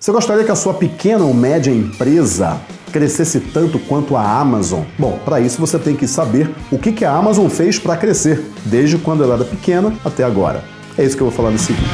Você gostaria que a sua pequena ou média empresa crescesse tanto quanto a Amazon? Bom, para isso você tem que saber o que a Amazon fez para crescer, desde quando ela era pequena até agora. É isso que eu vou falar nesse vídeo.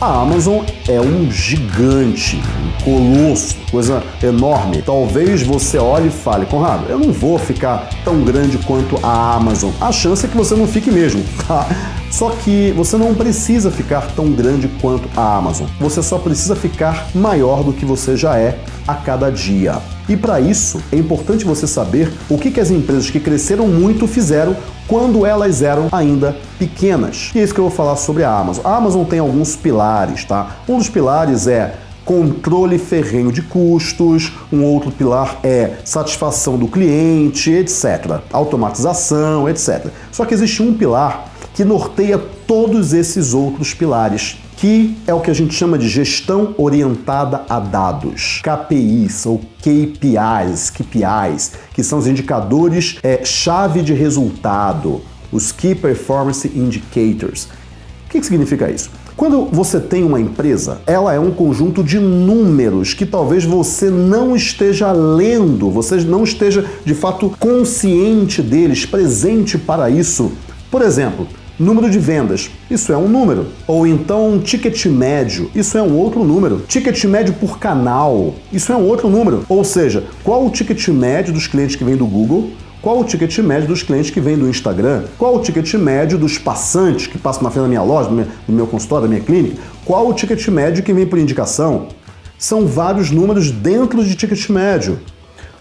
A Amazon é um gigante, um colosso, coisa enorme. Talvez você olhe e fale, Conrado, eu não vou ficar tão grande quanto a Amazon. A chance é que você não fique mesmo, tá? Só que você não precisa ficar tão grande quanto a Amazon. Você só precisa ficar maior do que você já é a cada dia. E para isso, é importante você saber o que as empresas que cresceram muito fizeram quando elas eram ainda pequenas. E é isso que eu vou falar sobre a Amazon. A Amazon tem alguns pilares, tá? Um dos pilares é controle ferrenho de custos, um outro pilar é satisfação do cliente, etc. Automatização, etc. Só que existe um pilar que norteia todos esses outros pilares, que é o que a gente chama de gestão orientada a dados, KPIs ou KPIs, que são os indicadores chave de resultado, os Key Performance Indicators. O que significa isso? Quando você tem uma empresa, ela é um conjunto de números que talvez você não esteja lendo, você não esteja de fato consciente deles, presente para isso. Por exemplo, número de vendas, isso é um número. Ou então um ticket médio, isso é um outro número. Ticket médio por canal, isso é um outro número. Ou seja, qual o ticket médio dos clientes que vem do Google? Qual o ticket médio dos clientes que vem do Instagram? Qual o ticket médio dos passantes que passam na frente da minha loja, do meu consultório, da minha clínica? Qual o ticket médio que vem por indicação? São vários números dentro de ticket médio.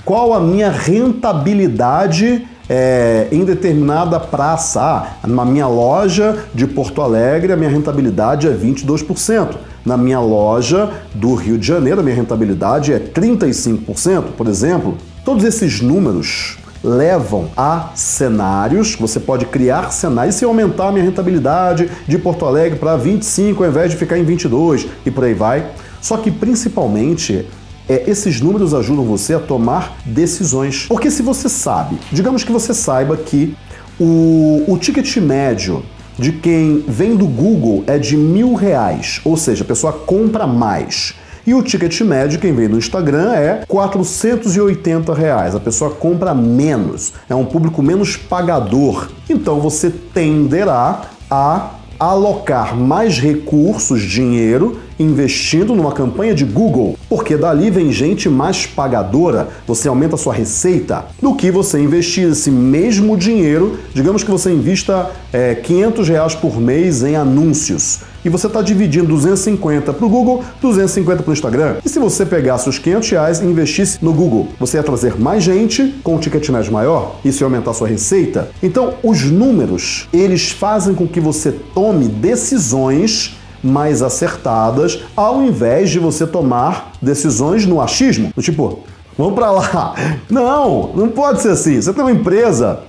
Qual a minha rentabilidade em determinada praça? Na minha loja de Porto Alegre, a minha rentabilidade é 22%. Na minha loja do Rio de Janeiro, a minha rentabilidade é 35%, por exemplo. Todos esses números levam a cenários, você pode criar cenários e aumentar a minha rentabilidade de Porto Alegre para 25% ao invés de ficar em 22% e por aí vai. Só que principalmente esses números ajudam você a tomar decisões. Porque se você sabe, digamos que você saiba que o ticket médio de quem vem do Google é de R$1.000, ou seja, a pessoa compra mais. E o ticket médio, quem vem do Instagram, é R$480, a pessoa compra menos, é um público menos pagador. Então você tenderá a alocar mais recursos, dinheiro, investindo numa campanha de Google, porque dali vem gente mais pagadora, você aumenta a sua receita, do que você investir esse mesmo dinheiro, digamos que você invista R$500 por mês em anúncios, e você está dividindo 250 para o Google, 250 para o Instagram. E se você pegasse os R$500 e investisse no Google, você ia trazer mais gente com um ticket médio maior, isso ia aumentar a sua receita. Então, os números, eles fazem com que você tome decisões mais acertadas, ao invés de você tomar decisões no achismo, tipo, vamos para lá. Não, não pode ser assim. Você tem uma empresa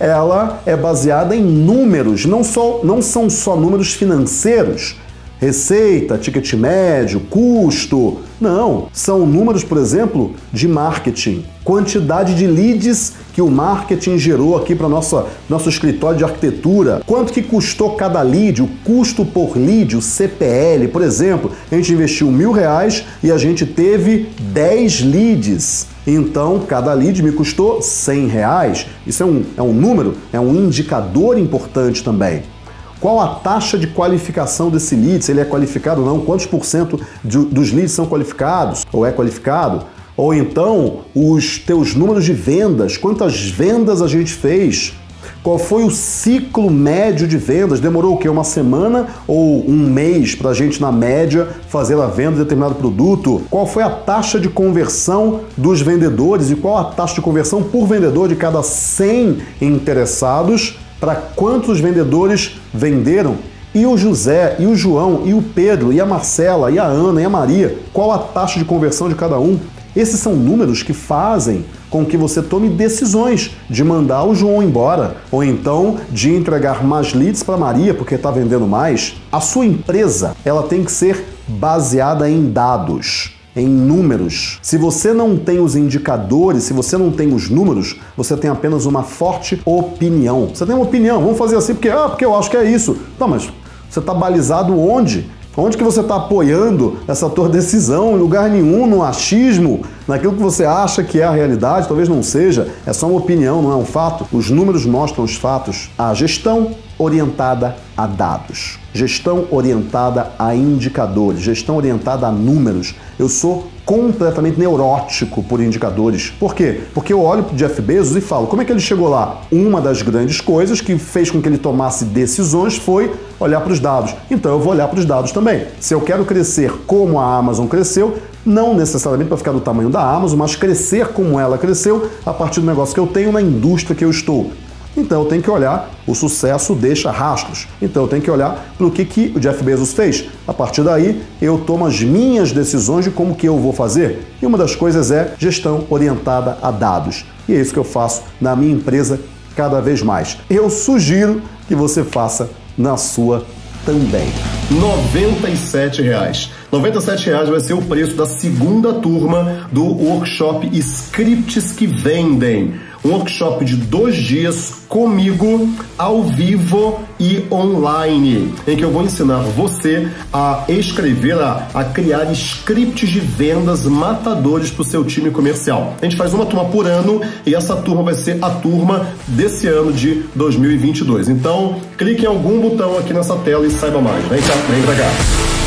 ela é baseada em números, não são só números financeiros, receita, ticket médio, custo, não, são números, por exemplo, de marketing, quantidade de leads que o marketing gerou aqui para nosso escritório de arquitetura, quanto que custou cada lead, o custo por lead, o CPL, por exemplo, a gente investiu R$1.000 e a gente teve 10 leads, então cada lead me custou R$100, isso é um número, é um indicador importante também. Qual a taxa de qualificação desse lead, se ele é qualificado ou não, quantos % dos leads são qualificados ou é qualificado, ou então os teus números de vendas, quantas vendas a gente fez, qual foi o ciclo médio de vendas, demorou o quê? Uma semana ou um mês para a gente, na média, fazer a venda de determinado produto, qual foi a taxa de conversão dos vendedores e qual a taxa de conversão por vendedor de cada 100 interessados, para quantos vendedores venderam, e o José, e o João, e o Pedro, e a Marcela, e a Ana, e a Maria, qual a taxa de conversão de cada um. Esses são números que fazem com que você tome decisões de mandar o João embora, ou então de entregar mais leads para Maria porque está vendendo mais. A sua empresa ela tem que ser baseada em dados. em números. Se você não tem os indicadores, se você não tem os números, você tem apenas uma forte opinião. Você tem uma opinião, vamos fazer assim porque eu acho que é isso. Não, mas você está balizado onde? Onde que você está apoiando essa tua decisão? Em lugar nenhum, no achismo, naquilo que você acha que é a realidade, talvez não seja, é só uma opinião, não é um fato. Os números mostram os fatos. A gestão orientada a dados, gestão orientada a indicadores, gestão orientada a números. Eu sou completamente neurótico por indicadores. Por quê? Porque eu olho para o Jeff Bezos e falo, como é que ele chegou lá? Uma das grandes coisas que fez com que ele tomasse decisões foi olhar para os dados. Então eu vou olhar para os dados também. Se eu quero crescer como a Amazon cresceu, não necessariamente para ficar do tamanho da Amazon, mas crescer como ela cresceu a partir do negócio que eu tenho na indústria que eu estou. Então eu tenho que olhar, o sucesso deixa rastros. Então eu tenho que olhar para o que o Jeff Bezos fez. A partir daí eu tomo as minhas decisões de como que eu vou fazer. E uma das coisas é gestão orientada a dados. E é isso que eu faço na minha empresa cada vez mais. Eu sugiro que você faça na sua também. R$ 97. R$ 97 vai ser o preço da segunda turma do workshop Scripts que Vendem. Um workshop de 2 dias comigo, ao vivo e online, em que eu vou ensinar você a escrever, a criar scripts de vendas matadores para o seu time comercial. A gente faz uma turma por ano e essa turma vai ser a turma desse ano de 2022. Então, clique em algum botão aqui nessa tela e saiba mais. Vem cá, vem pra cá.